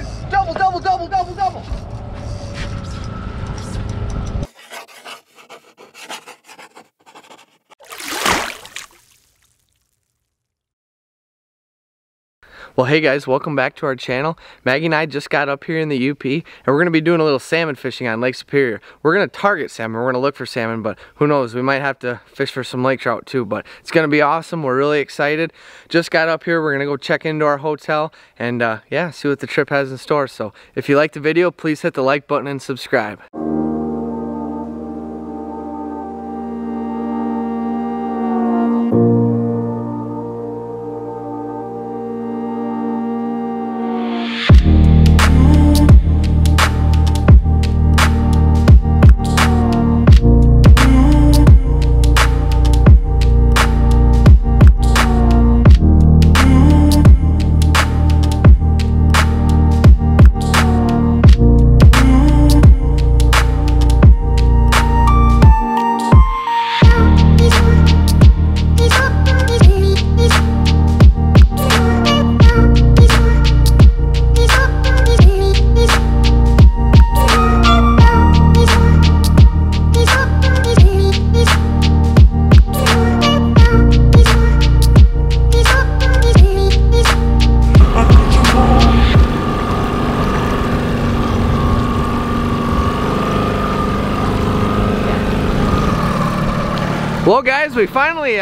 time. Double, double, double, double, double. Well, hey guys, welcome back to our channel. Maggie and I just got up here in the UP, and we're going to be doing a little salmon fishing on Lake Superior. We're going to target salmon, we're going to look for salmon, but who knows, we might have to fish for some lake trout too, but it's going to be awesome. We're really excited. Just got up here, we're going to go check into our hotel, and yeah, see what the trip has in store. So if you liked the video, please hit the like button and subscribe. Well guys, we finally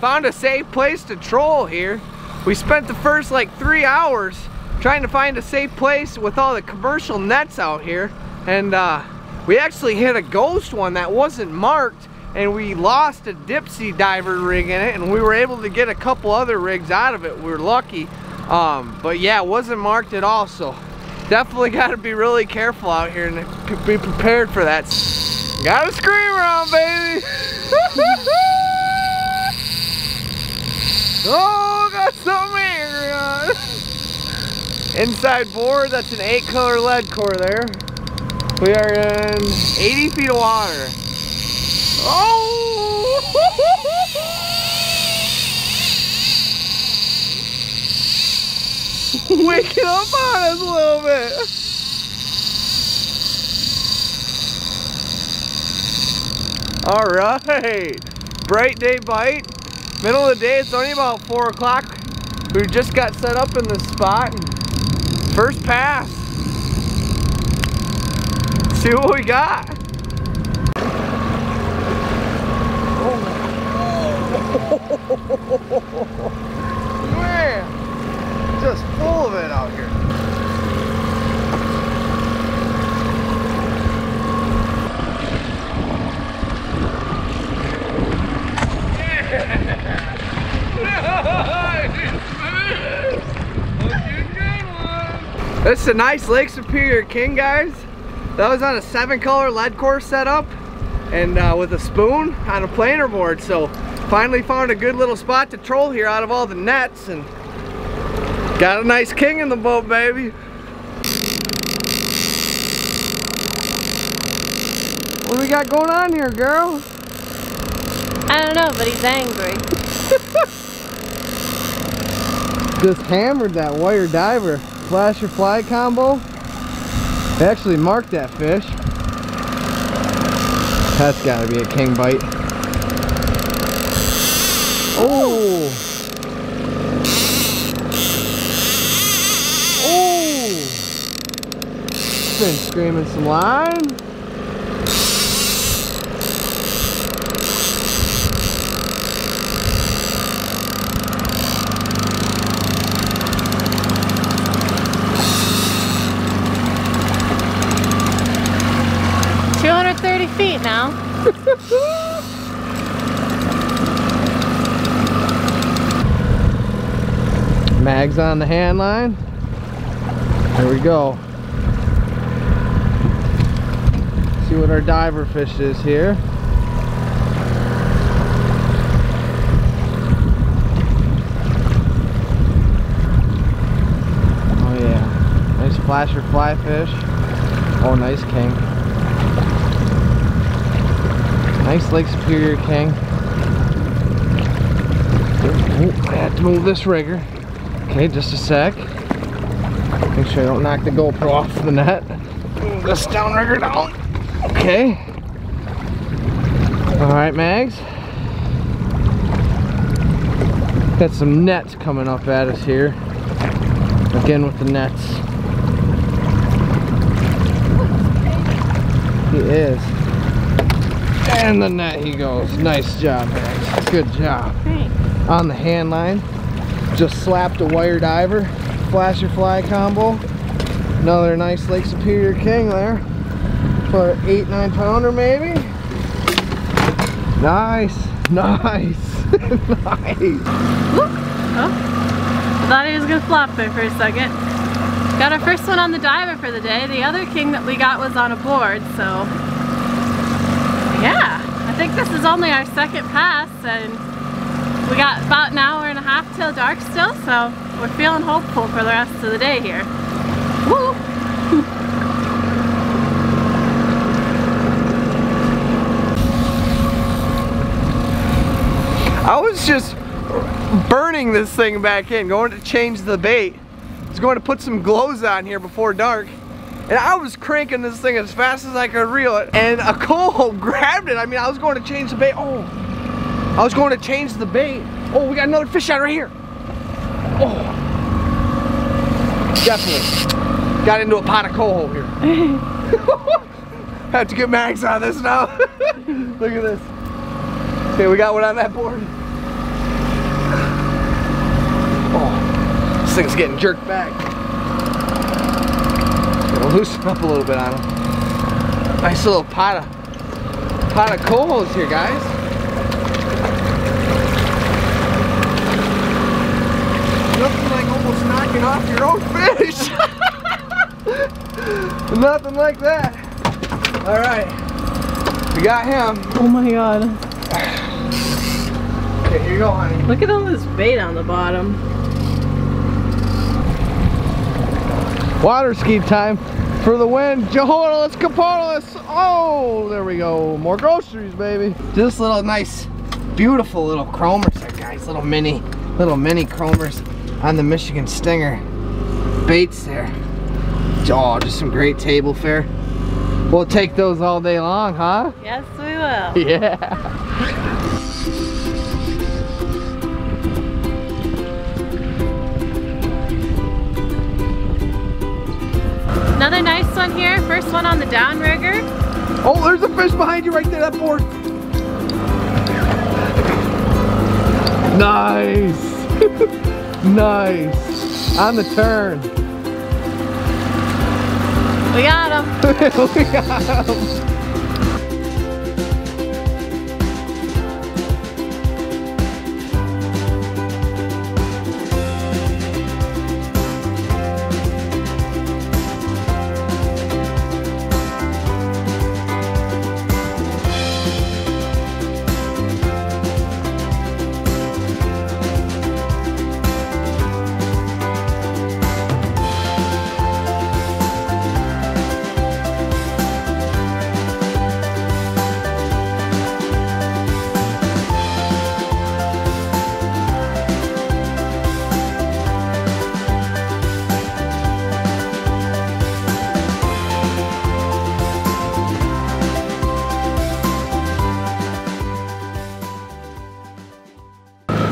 found a safe place to troll here. We spent the first like 3 hours trying to find a safe place with all the commercial nets out here, and we actually hit a ghost one that wasn't marked, and we lost a Dipsy diver rig in it, and we were able to get a couple other rigs out of it. We were lucky, but yeah, it wasn't marked at all, so definitely got to be really careful out here and be prepared for that. Got a screamer on, baby! Oh, got something angry on! Inside board, that's an 8-color lead core there. We are in 80 feet of water. Oh! Waking up on us a little bit! All right, bright day bite, middle of the day. It's only about 4 o'clock. We just got set up in this spot. First pass. Let's see what we got. Oh man, just full of it out here. This is a nice Lake Superior King, guys. That was on a 7-color lead core setup, and with a spoon on a planer board. So finally found a good little spot to troll here out of all the nets, and got a nice king in the boat, baby. What do we got going on here, girl? I don't know, but he's angry. Just hammered that wire diver. Flash or fly combo. They actually marked that fish. That's gotta be a king bite. Oh! Oh! Been screaming some line. Now. Mag's on the hand line. There we go. See what our diver fish is here. Oh yeah. Nice flasher fly fish. Oh, nice king. Nice Lake Superior king. I had to move this rigger. Okay, just a sec. Make sure I don't knock the GoPro off the net. Move this downrigger down. Okay. All right, Mags. Got some nets coming up at us here. Again with the nets. He is. And the net he goes. Nice job, Mags. Good job. Thanks. On the hand line. Just slapped a wire diver. Flasher fly combo. Another nice Lake Superior King there. For an 8-9 pounder maybe. Nice. Nice. Nice. Look. Oh. I thought he was going to flop there for a second. Got our first one on the diver for the day. The other king that we got was on a board, so yeah. I think this is only our second pass and we got about an hour and a half till dark still, so we're feeling hopeful for the rest of the day here. Woo! I was just burning this thing back in, going to change the bait. I was going to put some glows on here before dark, and I was cranking this thing as fast as I could reel it, and a coho grabbed it. I mean, I was going to change the bait. Oh, I was going to change the bait. Oh, we got another fish out right here. Oh, definitely got into a pot of coho here. Have to get Mags on this now. Look at this. Okay, we got one on that board. Oh, this thing's getting jerked back. Gonna loosen up a little bit on him. Nice little pot of cohos here, guys. Nothing like almost knocking off your own fish. Nothing like that. All right, we got him. Oh my God. Okay, here you go, honey. Look at all this bait on the bottom. Water ski time for the win. Johannes Kapolis. Oh, there we go. More groceries, baby. This little nice, beautiful little chromers there, guys. Little mini chromers on the Michigan Stinger. Baits there. Oh, just some great table fare. We'll take those all day long, huh? Yes, we will. Yeah. Another nice one here. First one on the downrigger. Oh, there's a fish behind you right there, that board. Nice. Nice. On the turn. We got him. We got him.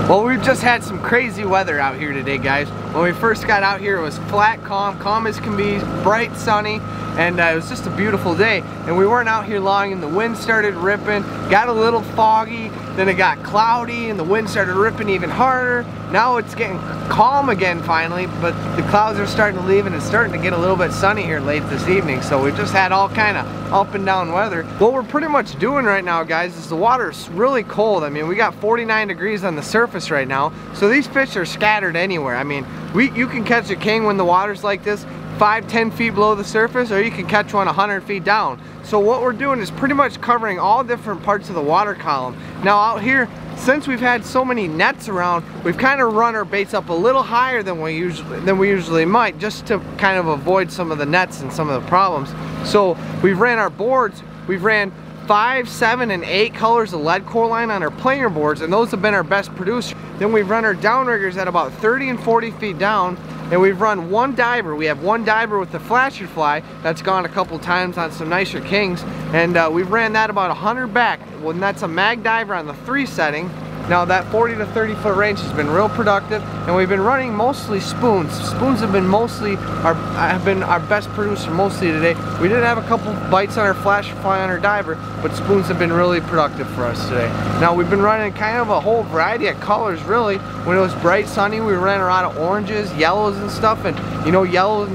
Well, we've just had some crazy weather out here today, guys. When we first got out here, it was flat, calm as can be, bright, sunny, and it was just a beautiful day. And we weren't out here long, and the wind started ripping, got a little foggy, then it got cloudy, and the wind started ripping even harder. Now it's getting calm again finally, but the clouds are starting to leave, and it's starting to get a little bit sunny here late this evening. So we've just had all kind of up and down weather. What we're pretty much doing right now, guys, is the water's really cold. I mean, we got 49 degrees on the surface right now, so these fish are scattered anywhere. I mean, you can catch a king when the water's like this, 5-10 feet below the surface, or you can catch one 100 feet down. So what we're doing is pretty much covering all different parts of the water column. Now out here, since we've had so many nets around, we've kind of run our baits up a little higher than we usually might, just to kind of avoid some of the nets and some of the problems. So we've ran our boards, we've ran 5, 7, and 8 colors of lead core line on our planer boards, and those have been our best producer. Then we've run our downriggers at about 30 and 40 feet down, and we've run one diver. We have one diver with the flasher fly that's gone a couple times on some nicer kings, and we've ran that about 100 back. Well, that's a mag diver on the 3 setting. Now that 40 to 30 foot range has been real productive, and we've been running mostly spoons. Spoons have been our best producer mostly today. We did have a couple bites on our flash fly on our diver, but spoons have been really productive for us today. Now we've been running kind of a whole variety of colors really. When it was bright sunny, we ran a lot of oranges, yellows and stuff, and you know, yellow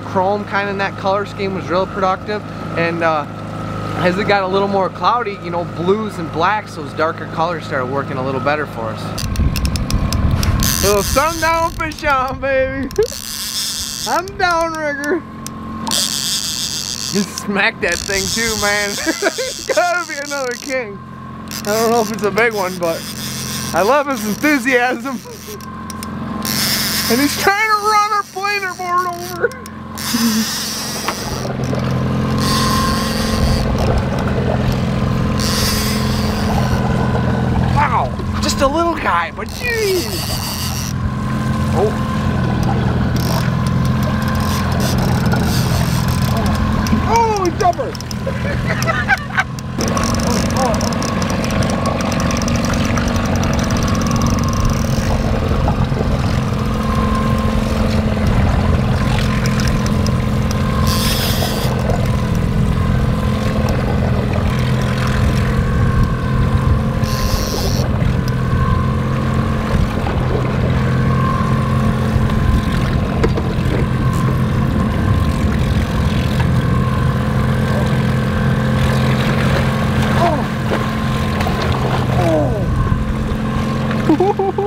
chrome kind of in that color scheme was real productive. And as it got a little more cloudy, you know, blues and blacks, those darker colors started working a little better for us. Little sundown fish on, baby. I'm downrigger. Just smacked that thing too, man. It's gotta be another king. I don't know if it's a big one, but I love his enthusiasm. And he's trying to run our planer board over. Just a little guy, but geez. Oh, it's upper.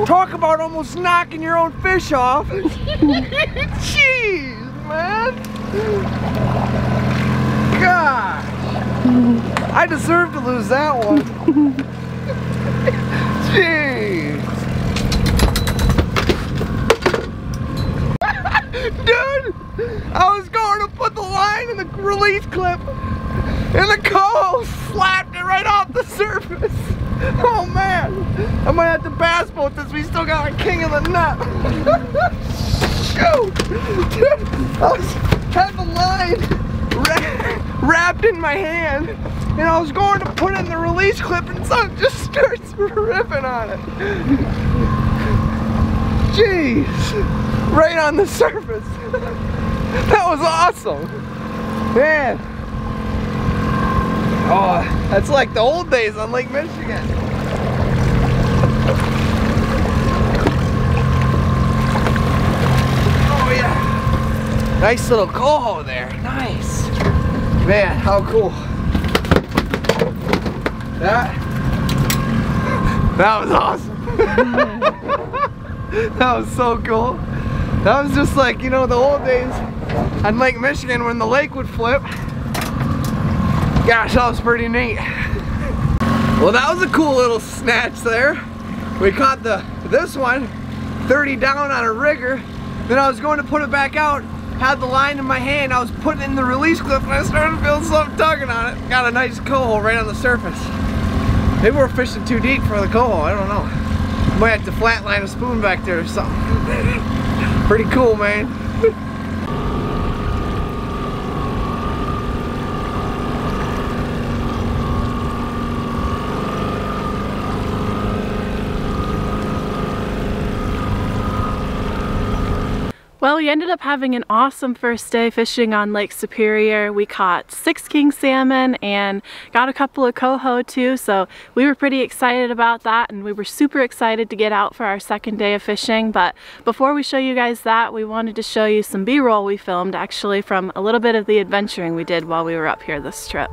Talk about almost knocking your own fish off. Jeez, man. Gosh. I deserve to lose that one. Jeez. Dude, I was going to put the line in the release clip, and the coho slapped it right off the surface. Oh man, I might have to bass boat this. We still got a king in the net. Shoot! Dude, I had the line wrapped in my hand, and I was going to put it in the release clip, and something just starts ripping on it. Jeez, right on the surface. That was awesome, man. Oh, that's like the old days on Lake Michigan. Oh yeah. Nice little coho there. Nice. Man, how cool. That was awesome. That was so cool. That was just like, you know, the old days on Lake Michigan when the lake would flip. Gosh, that was pretty neat. Well, that was a cool little snatch there. We caught this one, 30 down on a rigger. Then I was going to put it back out, had the line in my hand, I was putting it in the release clip, and I started feeling something tugging on it. Got a nice coho right on the surface. Maybe we're fishing too deep for the coho, I don't know. Might have to flatline a spoon back there or something. Pretty cool, man. Well, we ended up having an awesome first day fishing on Lake Superior. We caught 6 king salmon and got a couple of coho too, so we were pretty excited about that, and we were super excited to get out for our second day of fishing. But before we show you guys that, we wanted to show you some B-roll we filmed actually from a little bit of the adventuring we did while we were up here this trip.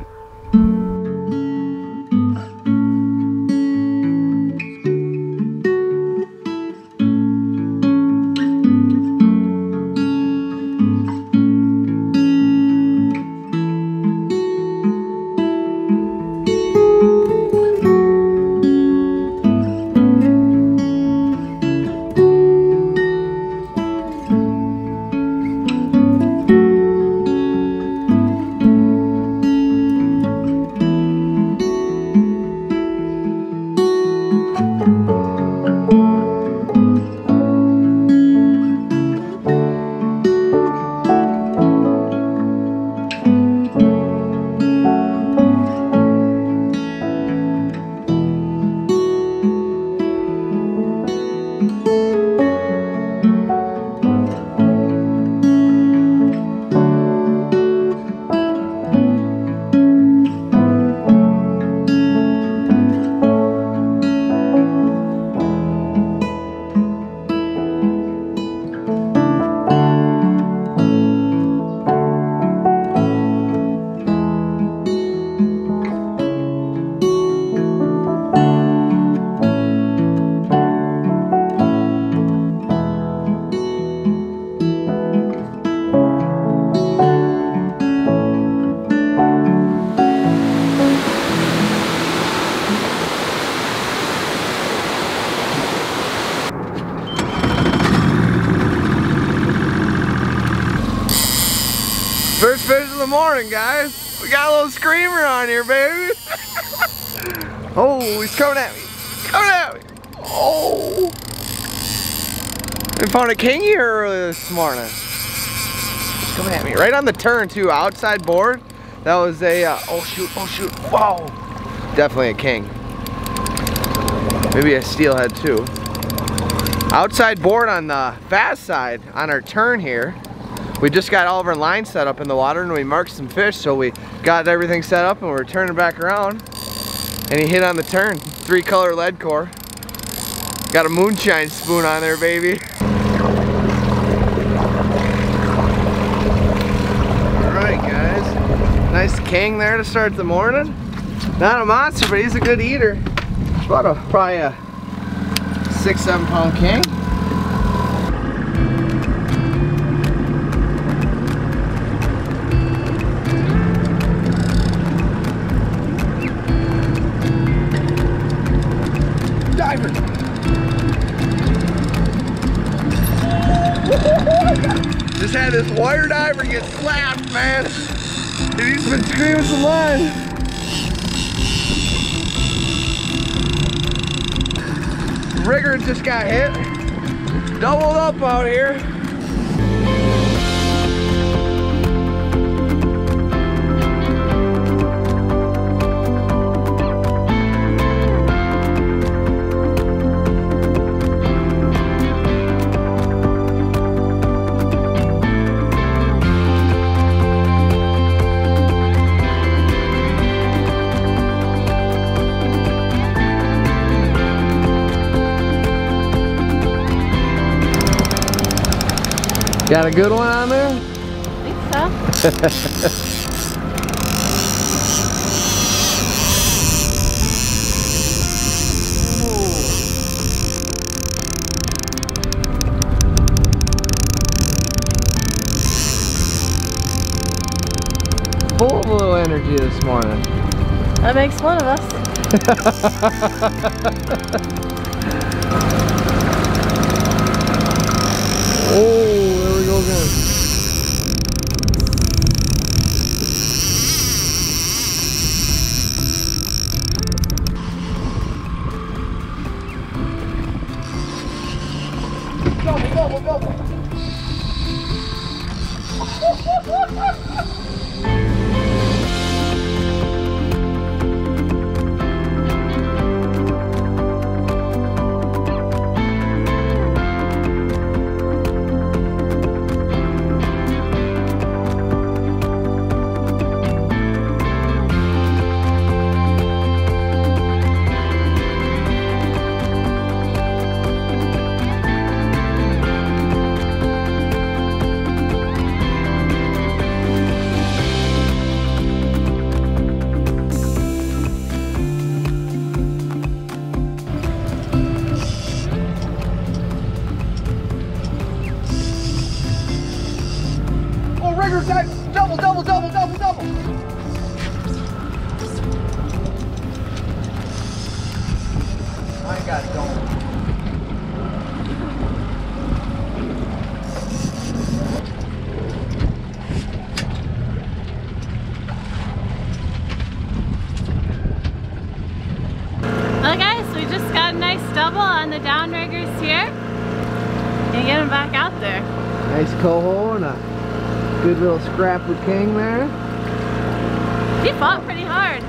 fish of the morning, guys. We got a little screamer on here, baby. Oh, he's coming at me. Coming at me. Oh. We found a king here earlier this morning. He's coming at me. Right on the turn, too. Outside board. That was a, oh, shoot. Oh, shoot. Whoa. Definitely a king. Maybe a steelhead, too. Outside board on the fast side on our turn here. We just got all of our lines set up in the water and we marked some fish, so we got everything set up and we're turning back around. And he hit on the turn. 3-color lead core. Got a moonshine spoon on there, baby. Alright, guys. Nice king there to start the morning. Not a monster, but he's a good eater. About a, probably a 6-7 pound king. Diver. Just had this wire diver get slapped, man. Dude, he's been screaming some line. Rigger just got hit. Doubled up out here. Got a good one on there? I think so. Full of little energy this morning. That makes one of us. Oh. Double! I got it going. Well, guys, we just got a nice double on the downriggers here. And get them back out there. Nice coho and a good little scrap with king there. He fought pretty hard.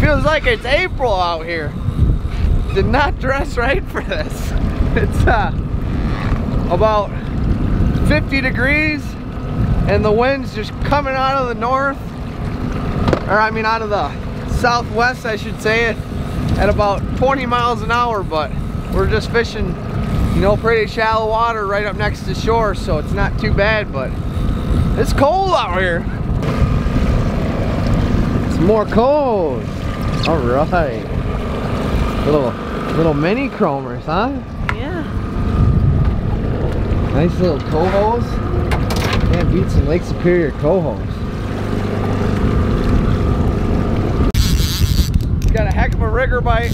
Feels like it's April out here. Did not dress right for this. It's about 50 degrees and the wind's just coming out of the north, or I mean out of the southwest I should say, at about 20 miles an hour, but we're just fishing, you know, pretty shallow water right up next to shore, so it's not too bad, but it's cold out here. It's more cold. All right. Little mini chromers, huh? Yeah. Nice little cohos. Can't beat some Lake Superior cohos. Got a heck of a rigger bite.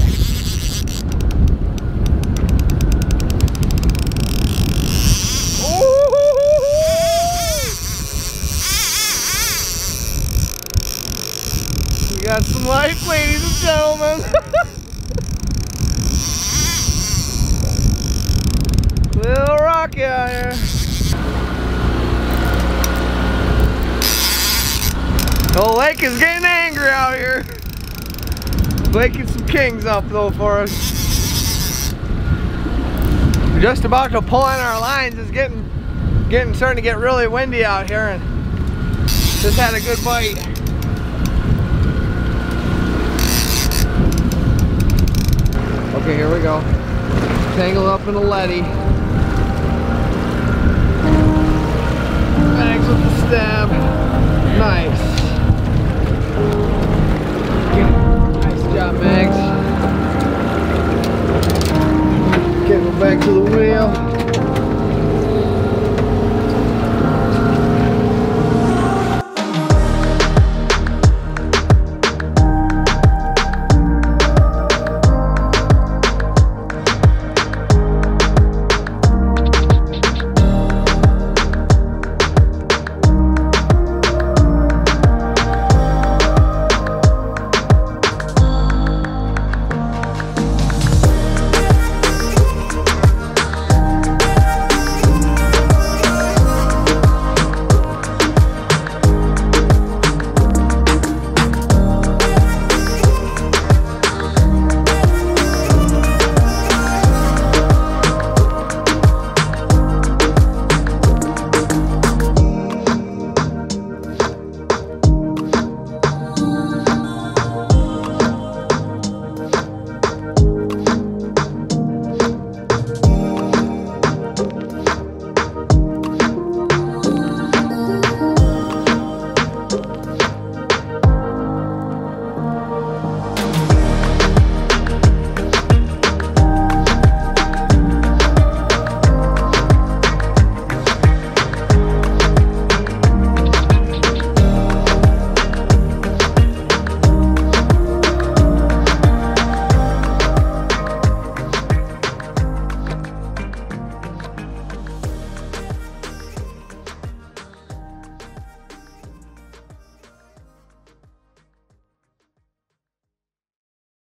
life, ladies and gentlemen. Little rocky out here. The whole lake is getting angry out here. Lake is some kings up though for us. We're just about to pull in our lines. It's getting starting to get really windy out here, and just had a good bite. Okay, here we go. Tangled up in a leddy.